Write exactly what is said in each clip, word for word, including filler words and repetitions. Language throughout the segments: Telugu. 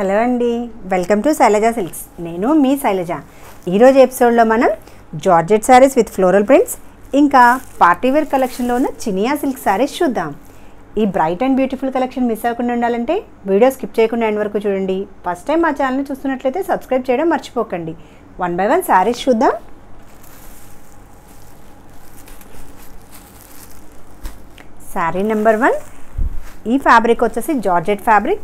हेलो अंडी वेलकम टू शैलजा सिल्क्स नेनु मी शैलजा ई रोज एपिसोड लो मनम georgette saris with floral prints इंका पार्टी वेर कलेक्शन लो उन्न चिनिया सिल्क सारीस चूद्दाम। ई bright and beautiful collection miss अवकुंडा उंडालंटे वीडियो स्किप चेयकुंडा एंड वरकु चूडंडी। फस्ट टाइम मा चानल नि चूस्तुन्नट्लयिते सब्सक्राइब चेयडम मर्चिपोकंडी। वन बाय वन सारीस चूद्दाम। सारी नंबर वन ई फैब्रिक वच्चेसी जॉर्जेट फैब्रिक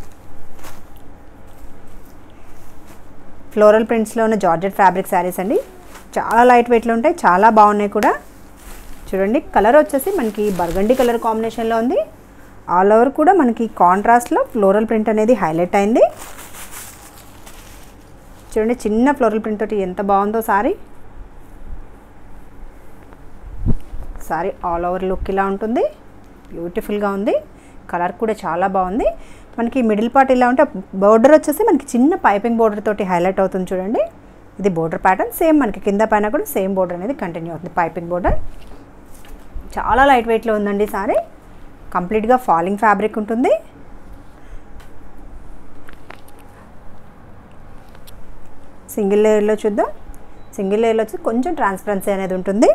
फ्लोरल प्रिंट्स लो उन्न जॉर्जेट फैब्रिक सारीस अंडी। चाला लाइट वेट लो उंटाई, चाला बागुन्नाई कूडा। चूडंडी कलर वच्चेसी मनकी बर्गंडी कलर कांबिनेशन लो उंदी। आल ओवर कूडा मनकी कांट्रास्ट लो फ्लोरल प्रिंट अनेदी हाईलाइट अयिंदी। चूडंडी चिन्न फ्लोरल प्रिंट तोटी एंत बागुंदो सारी। सारी आल ओवर लुक इला उंटुंदी, ब्यूटीफुल गा उंदी। कलर कूडा चाला बागुंदी। మనకి మిడిల్ పార్ట్ ఇలా ఉంటే బోర్డర్ వచ్చేసి మనకి చిన్న పైపింగ్ బోర్డర్ తోటి హైలైట్ అవుతుంది చూడండి। ఇది బోర్డర్ ప్యాటర్న్ సేమ్ మనకి కింద పైన కూడా సేమ్ బోర్డర్ అనేది కంటిన్యూ అవుతుంది పైపింగ్ బోర్డర్। చాలా లైట్ వెయిట్ లో ఉందండి సారీ। కంప్లీట్ గా ఫాలింగ్ ఫ్యాబ్రిక్ ఉంటుంది। సింగిల్ లేయర్ లో చూద్దాం। సింగిల్ లేయర్ లో వచ్చి కొంచెం ట్రాన్స్పరెన్సీ అనేది ఉంటుంది।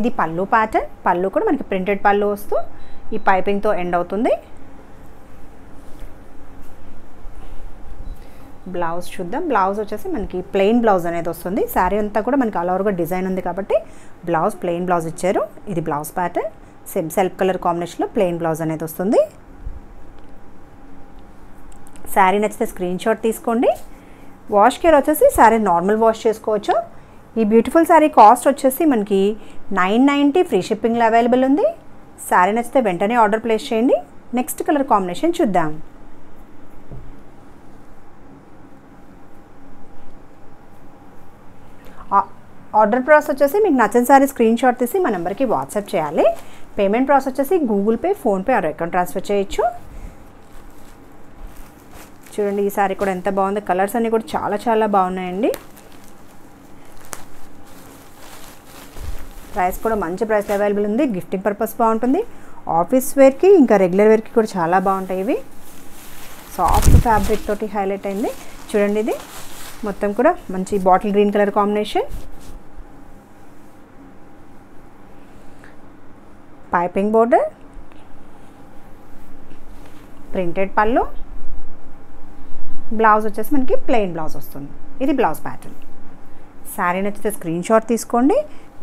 ఇది పల్లు ప్యాటర్న్, పల్లు కూడా మనకి ప్రింటెడ్ పల్లు వస్తూ ఈ పైపింగ్ తో ఎండ్ అవుతుంది। బ్లౌజ్ చూద్దాం। బ్లౌజ్ వచ్చేసి మనకి ప్లెయిన్ బ్లౌజ్ అనేది వస్తుంది। సారీ అంతా కూడా మనకి ఆల్ ఓవర్ గా డిజైన్ ఉంది కాబట్టి బ్లౌజ్ ప్లెయిన్ బ్లౌజ్ ఇచ్చారు। ఇది blouse pattern same self colour combination లో ప్లెయిన్ బ్లౌజ్ అనేది వస్తుంది। సారీ నచ్చితే స్క్రీన్ షాట్ తీసుకోండి। వాష్ కేర్ వచ్చేసి సారీ నార్మల్ వాష్ చేసుకోవచ్చు। ఈ బ్యూటిఫుల్ సారీ కాస్ట్ వచ్చేసి మనకి నైన్ నైంటీ ఫ్రీ షిప్పింగ్ లో అవైలబుల్ ఉంది। సారీ నచ్చితే వెంటనే ఆర్డర్ ప్లేస్ చేయండి। నెక్స్ట్ కలర్ కాంబినేషన్ చూద్దాం। ఆర్డర్ ప్రాసెస్ వచ్చేసి మీకు నచ్చిన సారీ స్క్రీన్ షాట్ తీసి మా నంబర్ కి వాట్సాప్ చేయాలి। పేమెంట్ ప్రాసెస్ వచ్చేసి Google Pay, PhonePe or account transfer చేయొచ్చు। చూడండి ఈ సారీ కూడా ఎంత బాగుంది। కలర్స్ అన్ని కూడా చాలా చాలా బాగున్నాయండి। ప్రైస్ కూడా మంచి ప్రైస్ అవైలబుల్ ఉంది। గిఫ్టింగ్ పర్పస్ బాగుంటుంది। ఆఫీస్ వేర్కి ఇంకా రెగ్యులర్ వేర్కి కూడా చాలా బాగుంటాయి ఇవి। సాఫ్ట్ ఫ్యాబ్రిక్ తోటి హైలైట్ అయింది చూడండి। ఇది మొత్తం కూడా మంచి bottle green colour combination, piping border, printed pallu, blouse వచ్చేసి మనకి ప్లెయిన్ బ్లౌజ్ వస్తుంది। ఇది బ్లౌజ్ ప్యాటర్న్। శారీ నచ్చితే స్క్రీన్ షాట్ తీసుకోండి।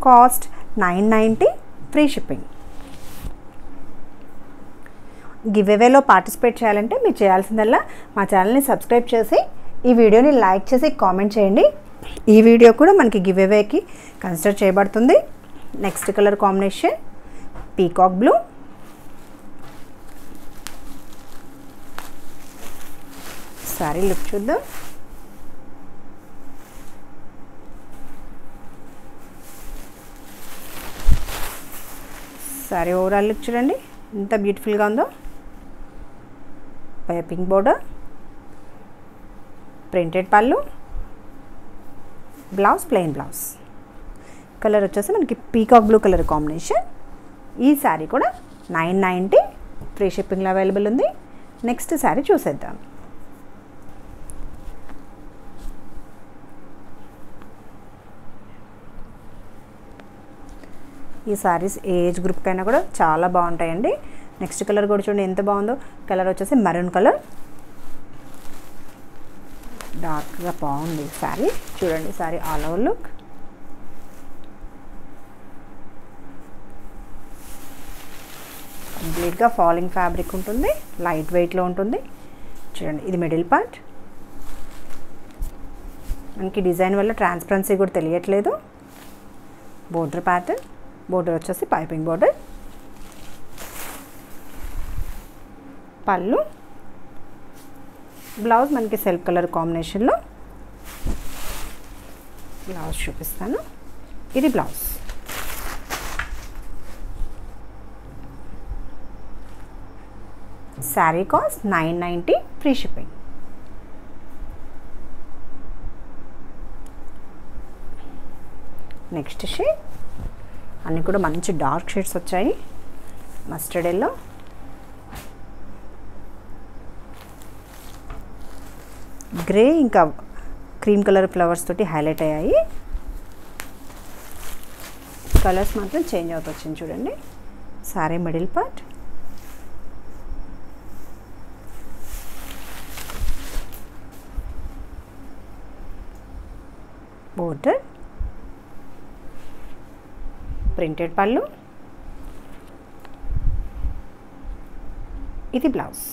Cost nine ninety free shipping. Give అవేలో పార్టిసిపేట్ చేయాలంటే మీరు చేయాల్సిందల్లా మా ఛానల్ని సబ్స్క్రైబ్ చేసి ఈ వీడియోని లైక్ చేసి కామెంట్ చేయండి। ఈ వీడియో కూడా మనకి గివ్ అవేకి కన్సిడర్ చేయబడుతుంది। Next colour combination peacock blue, sari look చూద్దాం। సారీ ఓవరాల్ లుక్ చూడండి ఎంత బ్యూటిఫుల్గా ఉందో। Piping border, printed pallu, blouse plain blouse, colour వచ్చేసి మనకి పీకాక్ బ్లూ కలర్ కాంబినేషన్। ఈ సారీ కూడా నైన్ నైంటీ ఫ్రీ షిప్పింగ్లో అవైలబుల్ ఉంది। నెక్స్ట్ సారీ చూసేద్దాం। ఈ సారీస్ ఏజ్ గ్రూప్ కైనా కూడా చాలా బాగుంటాయండి। నెక్స్ట్ కలర్ కూడా చూడండి ఎంత బాగుందో। కలర్ వచ్చేసి మెరూన్ కలర్, డార్క్గా బాగుంది సారీ చూడండి। సారీ ఆల్ ఓవర్ లుక్ కంప్లీట్గా ఫాలింగ్ ఫ్యాబ్రిక్ ఉంటుంది, లైట్ వెయిట్లో ఉంటుంది చూడండి। ఇది మిడిల్ పార్ట్ మనకి డిజైన్ వల్ల ట్రాన్స్పరెన్సీ కూడా తెలియట్లేదు। బోర్డర్ ప్యాటర్న్, బోర్డర్ వచ్చేసి పైపింగ్ బోర్డర్, పళ్ళు, బ్లౌజ్ మనకి సెల్ఫ్ కలర్ కాంబినేషన్లో బ్లౌజ్ చూపిస్తాను। ఇది blouse, sari cost nine ninety free shipping. Next shade అన్నీ కూడా మంచి డార్క్ షేడ్స్ వచ్చాయి, మస్టర్డ్ ఎల్లో, ग्रे इंका क्रीम कलर फ्लवर्स तो हाईलाइट कलर्स मतलब चेंज अवत चूडंडी सारे middle part border printed pallu इति ब्लाउज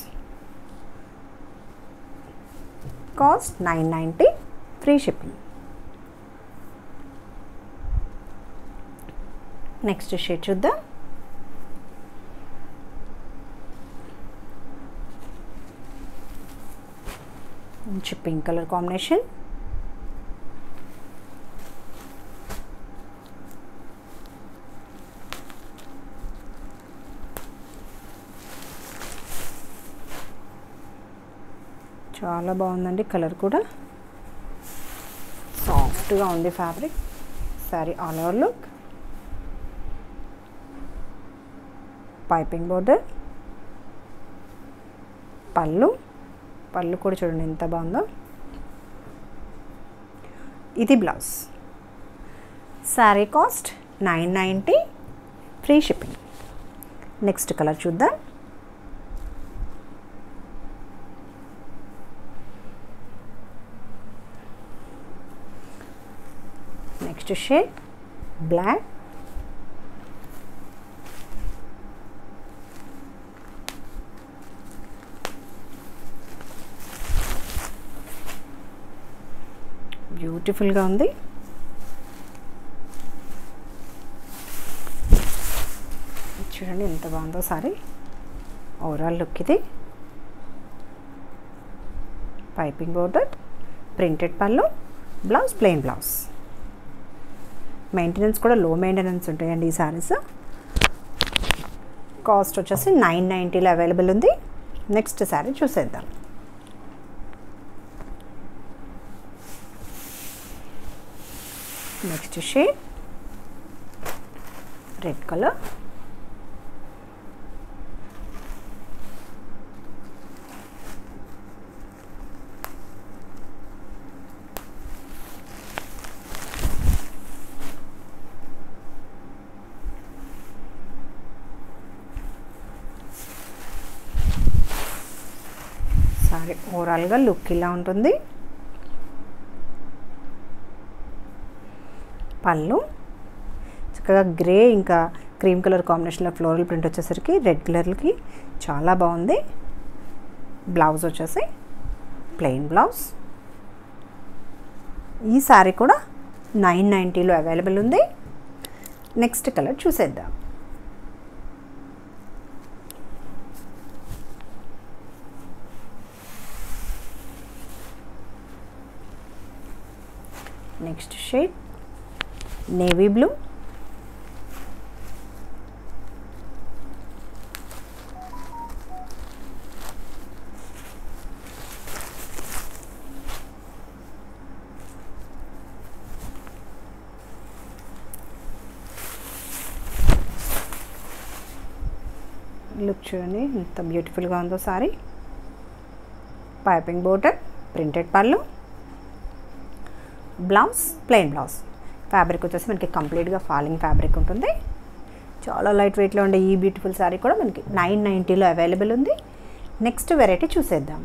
कॉस्ट नौ सौ नब्बे फ्री शिपिंग। नेक्स्ट शेड चूद्दां మంచి పింక్ కలర్ కాంబినేషన్ చాలా బాగుందండి కలర్ కూడా సాఫ్ట్ గా ఉంది fabric sari all over look piping border pallu pallu కూడా చూడండి ఎంత బాగుందో ఇది బ్లౌజ్ సారీ కాస్ట్ నौ सौ नब्बे ఫ్రీ షిప్పింగ్। నెక్స్ట్ కలర్ చూద్దాం నెక్స్ట్ షేడ్ బ్లాక్ ब्यूटीफुल गा उंदी चूडंడి ఎంత బాగుందో సారీ ఓవరాల్ లుక్ ఇది piping border printed pallu blouse plain blouse maintenance కూడా లో మెయింటెనెన్స్ ఉంటాయండి ఈ సారీస్ కాస్ట్ వచ్చేసి नौ सौ नब्बे లో అవైలబుల్ ఉంది। నెక్స్ట్ సారీ చూసేద్దాం नेक्स्ट शेड रेड कलर सारी ओवराल गा लुक इला उंटुंदी పల్లు చక్కగా గ్రే ఇంకా క్రీమ్ కలర్ కాంబినేషన్లో ఫ్లోరల్ ప్రింట్ వచ్చేసరికి రెడ్ కలర్కి చాలా బాగుంది। బ్లౌజ్ వచ్చేసి ప్లెయిన్ బ్లౌజ్ ఈ సారీ కూడా नौ सौ नब्बे లో అవైలబుల్ ఉంది। నెక్స్ట్ కలర్ చూసేద్దాం next shade navy blue look चूडंडी एंत ब्यूटीफुल गा उंदो sari piping border printed pallu blouse plain blouse fabric వచ్చేసి మనకి కంప్లీట్ గా ఫాలింగ్ ఫ్యాబ్రిక్ ఉంటుంది చాలా లైట్ వెయిట్ లో ఉండే ఈ బ్యూటిఫుల్ సారీ కూడా మనకి नौ सौ नब्बे లో అవైలబుల్ ఉంది। నెక్స్ట్ వెరైటీ చూసేద్దాం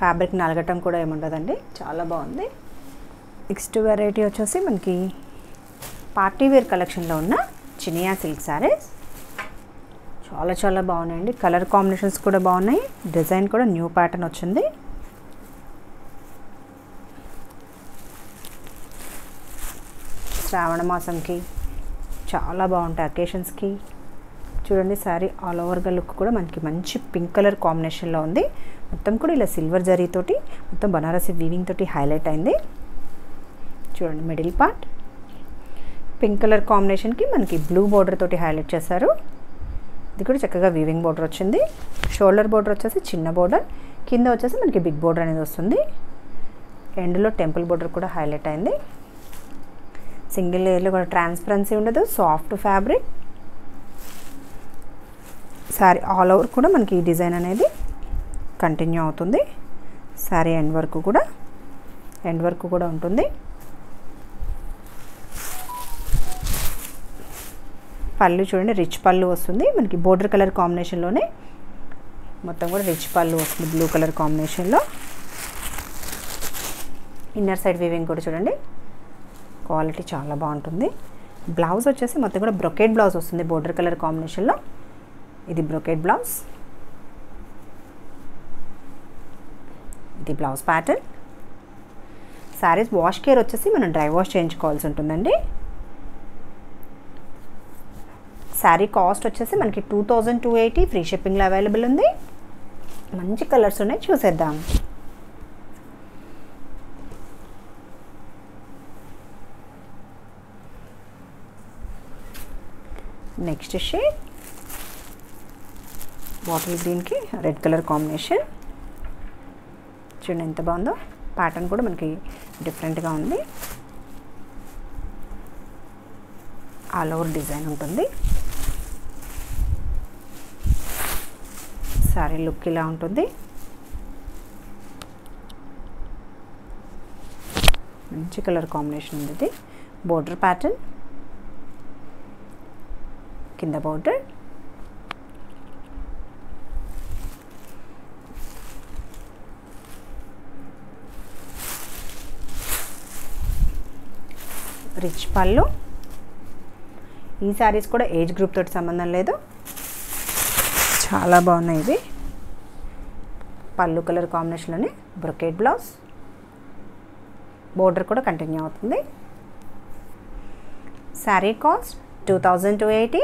ఫ్యాబ్రిక్ నలగటం కూడా ఏముండదండి చాలా బాగుంది। నెక్స్ట్ వెరైటీ వచ్చేసి మనకి పార్టీ వేర్ కలెక్షన్ లో ఉన్న చినియా సిల్క్ సారీస్ చాలా చాలా బాగున్నాయండి కలర్ కాంబినేషన్స్ కూడా బాగున్నాయి డిజైన్ కూడా న్యూ ప్యాటర్న్ వచ్చింది श्रावण मासम की चाला बागुंटायी अकेशन्स की चूडंडी सारी आल ओवर गा लुक कूडा मनकी मंची पिंक कलर कांबिनेशन लो उंदी मोत्तम कूडा इला सिल्वर जरी तोटी मोत्तम बनारसी वीविंग तोटी हाईलाइट अयिंदी चूडंडी middle part pink colour combination की मनकी ब्लू बॉर्डर तोटी हाईलाइट चेशारु इदि कूडा चक्कगा वीविंग बॉर्डर वच्चिंदी शोल्डर बॉर्डर वच्चेसी चिन्न बॉर्डर किंद वच्चेसी मनकी बिग बॉर्डर अनेदी वस्तुंदी एंड लो टेंपल बॉर्डर कूडा हाईलाइट अयिंदी సింగిల్ లేయర్ లో కూడా ట్రాన్స్పరెన్సీ ఉండదు సాఫ్ట్ ఫ్యాబ్రిక్ सारी आल ओवर मन की डिजाइन अनेदी कंटिन्यू अवुतुंदी सारी एंड वरकू कूडा एंड वरकू कूडा उंटुंदी पल्लू चूडंడి रिच पल्लू वस्तुंदी मन की बॉर्डर कलर कांबिनेशन लोने మొత్తం కూడా రిచ్ పల్లు వస్తుంది బ్లూ కలర్ కాంబినేషన్ లో ఇన్నర్ సైడ్ వీవింగ్ కూడా చూడండి క్వాలిటీ చాలా బాగుంటుంది బ్లౌజ్ వచ్చేసి మొత్తం కూడా బ్రోకెట్ బ్లౌజ్ వస్తుంది బోర్డర్ కలర్ కాంబినేషన్ లో ఇది బ్రోకెట్ బ్లౌజ్ ఇది blouse pattern saris wash care వచ్చేసి మనం డ్రై వాష్ చేయించుకోవాల్సి ఉంటుందండి सारी कास्ट वच्चेसी मनकी two thousand two eighty free shipping लो अवैलबल उंदी मंची कलर्स उन्नायि चूसेद्दाम नेक्स्ट शेड बाटिल ग्रीन की रेड कलर कांबिनेशन चूडंడి ఎంత బాగుందో ప్యాటర్న్ కూడా మనకి డిఫరెంట్ గా ఉంది ఆల్ ఓవర్ డిజైన్ ఉంటుంది सारी लुक इला उंटुंदी मंची कलर कांबिनेशन उंदी बॉर्डर पैटर्न किंद बॉर्डर रिच पल्लू ई सारीस कूडा एज ग्रूप तोटी संबंधं लेदु చాలా బాగున్నాయి ఇది పల్లు కలర్ కాంబినేషన్ లోనే బ్రోకెట్ బ్లౌజ్ బోర్డర్ కూడా కంటిన్యూ అవుతుంది sari cost two thousand two eighty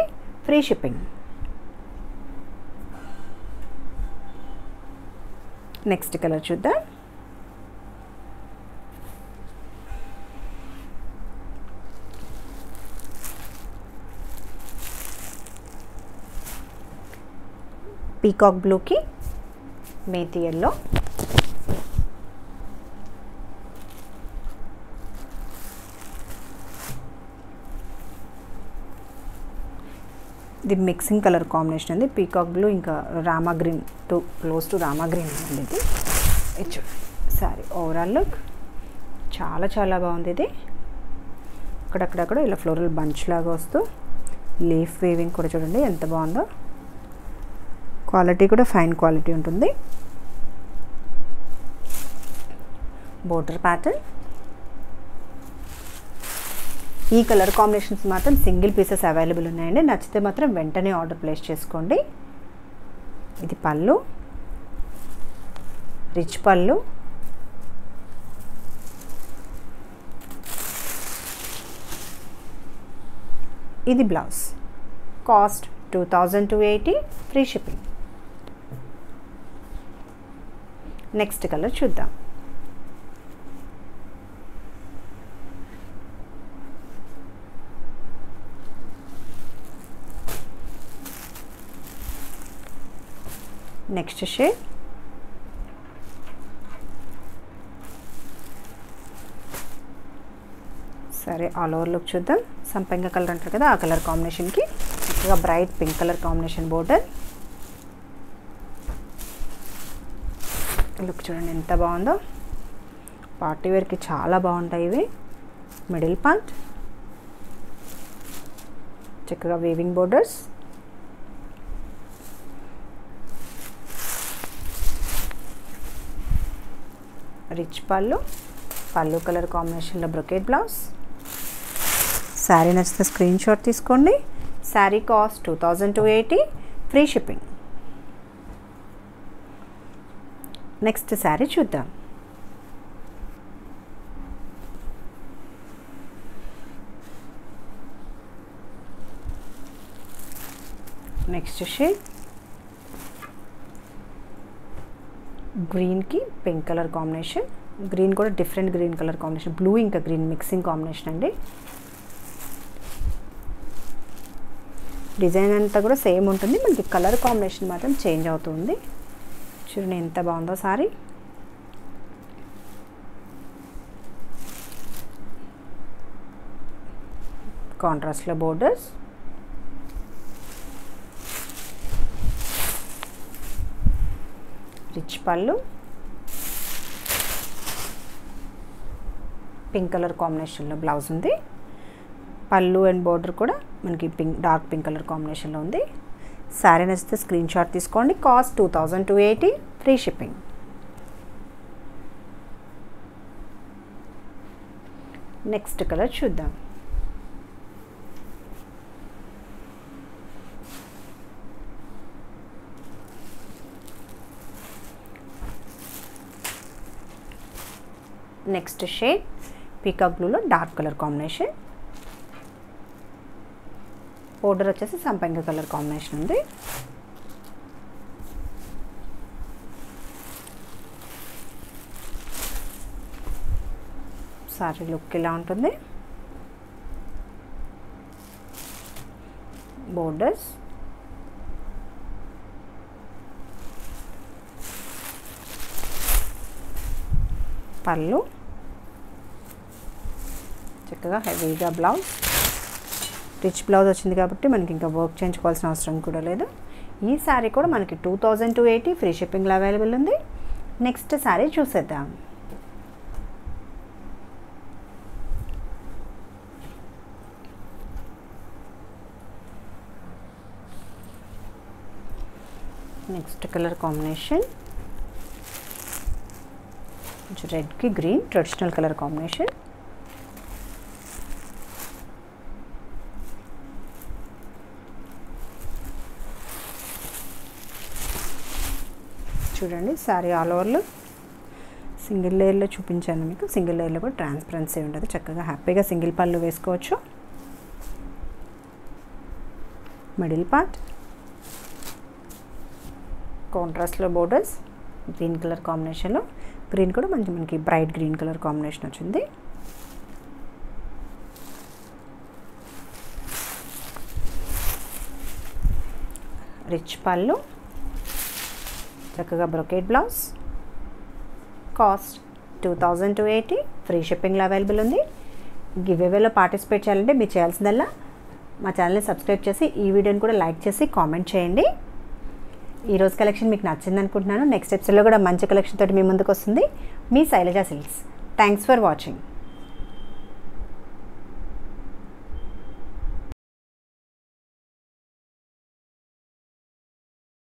free shipping next colour చూద్దాం पीकॉक ब्लू की मेथी येलो दी मिक्सिंग कलर कांबिनेशन अंडी पीकॉक ब्लू इंका Rama green too close to Rama green अंडी इच्छा सारी ओवराल लुक चाला चाला बागुंदी इदी अक्कडक्कडक्कड इला फ्लोरल बंच लागा वस्तू लीफ वेविंग कूडा चूडंడి ఎంత బాగుందో क्वालिटी కూడా ఫైన్ క్వాలిటీ ఉంటుంది బోర్డర్ ప్యాటర్న్ ఈ కలర్ కాంబినేషన్స్ మాత్రం సింగిల్ పీసెస్ అవైలబుల్ ఉన్నాయండి నచ్చితే మాత్రం వెంటనే ఆర్డర్ ప్లేస్ చేసుకోండి ఇది పల్లు రిచ్ పల్లు ఇది blouse cost two thousand two eighty free shipping next colour చూద్దాం నెక్స్ట్ షేడ్ సరే ఆల్ ఓవర్ లుక్ చూద్దాం సంపంగ కలర్ అంటారు కదా ఆ కలర్ కాంబినేషన్ కి ఇంకా bright pink colour combination border look చూడండి ఎంత బాగుందో పార్టీ వేర్ కి చాలా బాగుంటాయి ఇవి మిడిల్ పార్ట్ చక్కగా weaving borders rich pallu pallu colour combination లో బ్రోకెట్ బ్లౌజ్ సారీ నచ్చితే స్క్రీన్ షాట్ తీసుకోండి sari cost two thousand two eighty free shipping next sari चूद्दाम नेक्स्ट शेड ग्रीन की पिंक कलर कांबिनेशन ग्रीन कोड़ा different green colour combination blue इंका ग्रीन मिक्सिंग कांबिनेशन अंडी డిజైన్ అంతా కూడా సేమ్ ఉంటుంది మనకి కలర్ కాంబినేషన్ మాత్రం చేంజ్ అవుతుంది చూడండి ఎంత బాగుందో సారీ కాంట్రాస్ట్ లో borders stitch pallu pink colour combination blouse उंदी पल्लू एंड बॉर्डर कोड़ा मनकी pink dark pink colour combination लो उंदी सारी नचिते स्क्रीन शॉट तीसुकोंडी cost two thousand two eighty free shipping next colour चूद्दाम नेक्स्ट शेड पीकॉक ब्लू लो डार्क कलर कांबिनेशन बॉर्डर वच्चेसी संपंग कलर कांबिनेशन उंदी सारी लुक ఇలా ఉంటుంది बॉर्डर्स పల్లు చక్కగా హెవీగా బ్లౌజ్ రిచ్ బ్లౌజ్ వచ్చింది కాబట్టి మనకి ఇంకా వర్క్ చేయించుకోవాల్సిన అవసరం కూడా లేదు ఈ సారీ కూడా మనకి two thousand two eighty free shipping లో అవైలబుల్ ఉంది నెక్స్ట్ సారీ చూసేద్దాం नेक्स्ट कलर कॉम्बिनेशन जो रेड की ग्रीन ट्रेडिशनल कलर कॉम्बिनेशन చూడండి sari all over look single layer లో చూపించాను మీకు సింగిల్ లేయర్ లో కూడా ట్రాన్స్పరెన్సీ ఉంటది చక్కగా హ్యాపీగా సింగిల్ పల్లు వేసుకోవచ్చు middle part contrast borders green colour combination green को मैं मन की ब्राइट ग्रीन कलर कांबिनेशन वे रिच पल्लू चक्कगा brocade blouse cost two thousand two eighty free shipping available give away लो पार्टिसिपेट चेयालंटे मी चेयाल्सिनदल्ला मा चैनल नि सब्सक्राइब चेसी ई वीडियोनि कूडा लाइक चेसी कामेंट चेयंडी ఈ రోజు కలెక్షన్ మీకు నచ్చింది అనుకుంటున్నాను నెక్స్ట్ ఎపిసోడ్ లో కూడా మంచి కలెక్షన్ తోటి మీ ముందుకు వస్తుంది మీ Shailaja silks thanks for watching.